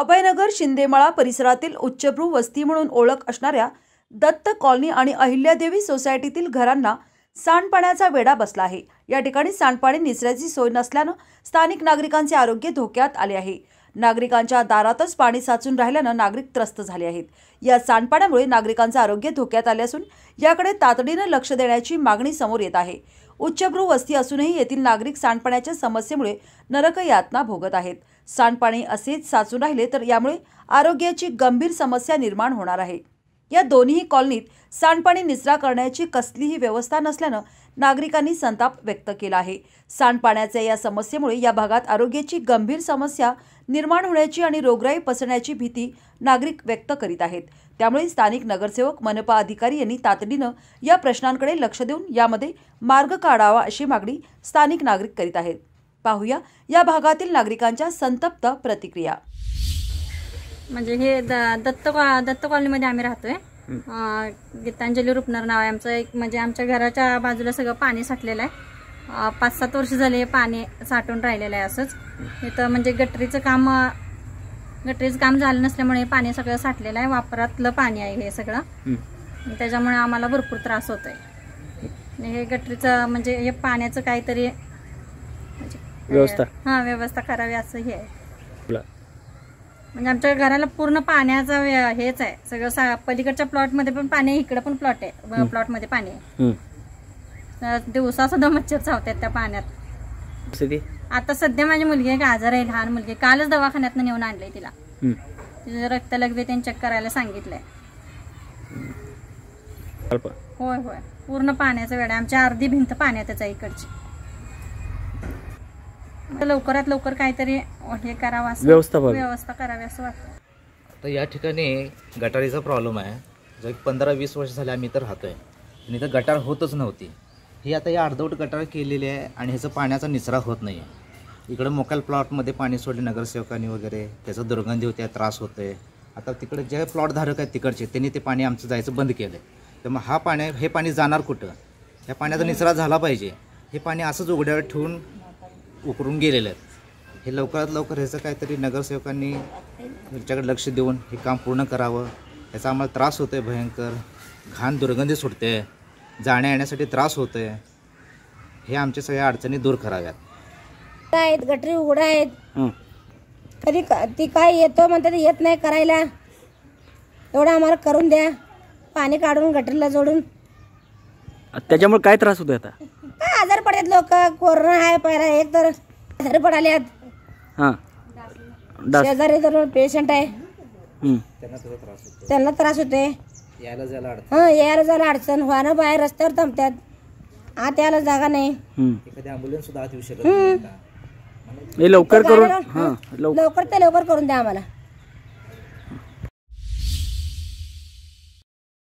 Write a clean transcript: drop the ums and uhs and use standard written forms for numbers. अभयनगर शिंदेमळा परिसरातील उच्चभ्रू वस्ती म्हणून ओळख असणाऱ्या दत्त कॉलनी आणि अहिल्यादेवी सोसायटीतील घरांना सांडपाण्याचा वेढा बसला आहे। या ठिकाणी सांडपाणी निचऱ्याची सोय नसल्याने स्थानिक नागरिकांचे आरोग्य धोक्यात आले आहे। नागरिकांच्या दारातच पाणी साचून राहिल्याने नागरिक त्रस्त झाले आहेत। या सांडपाण्यामुळे नागरिकांचे आरोग्य धोक्यात आले असून याकडे तातडीने लक्ष देण्याची मागणी समोर येत आहे। उच्चभ्रू वस्ती असूनही येथील नागरिक सांडपाण्याच्या समस्येमुळे नरक यातना भोगत आहेत। सांडपाणी असेच साचून राहिले तर यामुळे आरोग्याची गंभीर समस्या निर्माण होणार आहे। या दोन्ही कॉलनीत सांडपाणी निचरा करण्याची कसलीही व्यवस्था नसल्याने नागरिकांनी संताप व्यक्त केला आहे। सांडपाण्याच्या या समस्येमुळे या भागात आरोग्याची गंभीर समस्या निर्माण होण्याची आणि रोगराई पसरण्याची भीती नागरिक व्यक्त करीत आहेत। त्यामुळे स्थानिक नगरसेवक मनपा अधिकारी यांनी तातडीने या प्रश्नांकडे लक्ष देऊन यामध्ये मार्ग काढावा अशी मागणी स्थानिक नागरिक करीत आहेत। पाहूया या भागातील नागरिकांच्या संतप्त प्रतिक्रिया। म्हणजे हे दत्त कॉलनीमध्ये आम्ही राहतोय। गीतांजली रूपनर नाव आहे आमचं। एक म्हणजे आमच्या घराच्या बाजूला सगळं पाणी साठलेलं आहे। 5-7 वर्ष झाले हे पाणी साठून राहिलेलं आहे असंच। इथं म्हणजे गटरीचं काम झालं नसल्यामुळे हे पाणी सगळं साठलेलं आहे। वापरातलं पाणी आहे हे सगळं, त्याच्यामुळे आम्हाला भरपूर त्रास होतोय। हे गटरीचं म्हणजे हे पाण्याचं काहीतरी व्यवस्था करावी असं हे आहे। म्हणजे आमच्या घराला पूर्ण पाण्याचा हेच आहे सगळं। पलीकडच्या प्लॉट मध्ये पण पाणी आहे, इकडे पण प्लॉट मध्ये पाणी आहे। दिवसा सुद्धा मच्छर चावतात त्या पाण्यात। आता सध्या माझी मुलगी एक आजार आहे, लहान मुलगी, कालच दवाखान्यात नेऊन आणलंय तिला। तिचं रक्त लगबी त्यांनी चेक करायला सांगितलंय। होय होय, पूर्ण पाण्याचा वेळ आहे। आमची अर्धी भिंत पाण्यातच आहे इकडची। लवकरात लवकर काहीतरी हे करावा, व्यवस्था करावी असं वाटतं। तर या ठिकाणी गटारीचा प्रॉब्लेम आहे। जो 15-20 वर्ष झाले आम्ही तर राहतोय आणि इथं गटार होतच नव्हती। हे आता या अर्धवट गटार केलेली आहे आणि ह्याचा पाण्याचा निचरा होत नाही। इकडे मोकल प्लॉटमध्ये पाणी सोडले नगरसेवकांनी वगैरे, त्याचा दुर्गंधी होते, त्रास होतोय। आता तिकडे जे प्लॉटधारक आहेत तिकडचे त्यांनी ते पाणी आमचं जायचं बंद केलं आहे। तर मग हे पाणी जाणार कुठं? ह्या पाण्याचा निचरा झाला पाहिजे। हे पाणी असंच उघड्यावर ठेवून उकरून गेलेले आहेत। हे लवकरात लवकर ह्याचं काहीतरी नगरसेवकांनी ह्याच्याकडे लक्ष देऊन हे काम पूर्ण करावं। ह्याचा आम्हाला त्रास होतो आहे, भयंकर घाण दुर्गंधी सुटते, जाण्या येण्यासाठी त्रास होतो आहे। हे आमच्या सगळ्या अडचणी दूर कराव्यात। आहेत गटरी उघड्या आहेत, कधी ती काय येतो म्हणतात येत नाही करायला। एवढं आम्हाला करून द्या, पाणी काढून गटरीला जोडून। त्याच्यामुळे काय त्रास होतो? आता आजार पडतात लोक, कोरोना आहे पहिला, एक तर आजार पडाल्यात। शेजारी तर पेशंट आहे, त्यांना त्रास होते। यायला जायला अडचण, वाहनं बाहेर रस्त्यावर थांबतात, आत यायला जागा नाही। लवकर ते लवकर करून द्या आम्हाला।